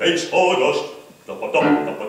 H. August, da, da, da, da.